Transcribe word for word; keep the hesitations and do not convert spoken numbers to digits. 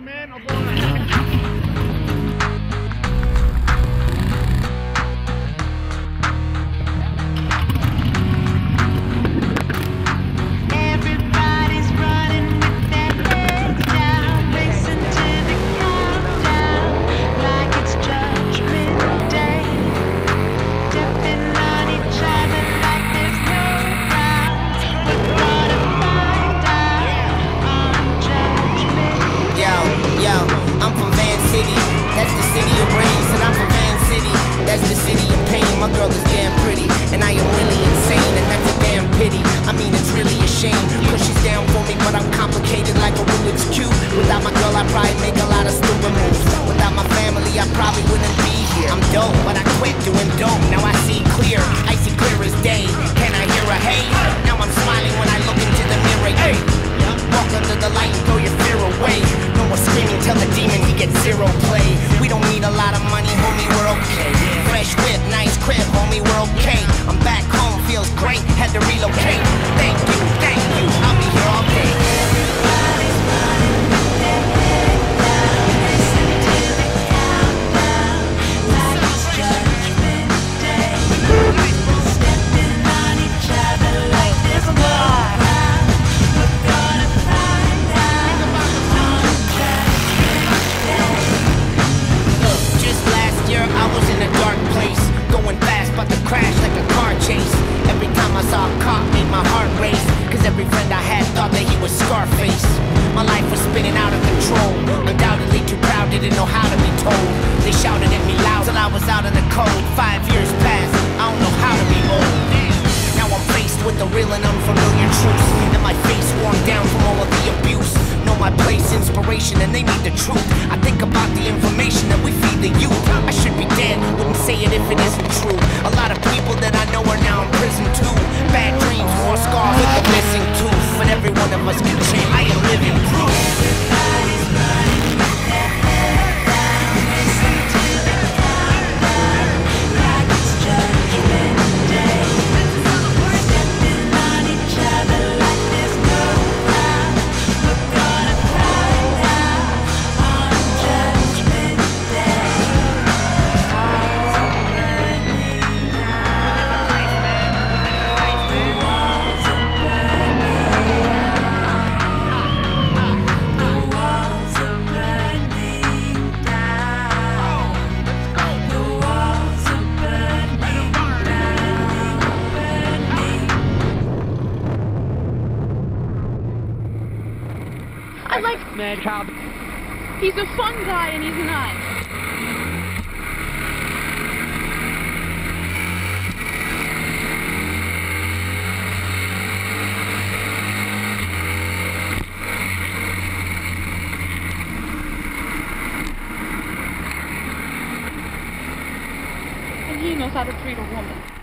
Hey man, I'm going. That's the city of brains, and I'm from Van City. That's the city of pain, my girl is damn pretty. And I am really insane, and that's a damn pity. I mean, it's really a shame, cause she's down for me, but I'm complicated like a Rubik's Cube. Without my girl, I'd probably make a lot of stupid moves. Without my family, I probably wouldn't be here. I'm dope, but I quit doing dope, now I see clear. I see clear as day, can I hear a hey? Now I'm smiling when I look into the mirror, hey. Walk under the light, throw your fear away. No more screaming, tell the demon he gets zero play. We don't need a lot of money, homie, we're okay. Fresh whip, nice crib, homie, we're okay. I'm back home, feels great, had to relocate. Thank you, thank you, I'll be here all day. And they need the truth. I think about the information that we feed the youth. I should be dead, wouldn't say it if it isn't true. A lot of people that I know are now in prison too. Bad dreams, more scars, with a missing tooth. But every one of us can change, I am living proof. I like Mad Cobb. He's a fun guy and he's nice. And he knows how to treat a woman.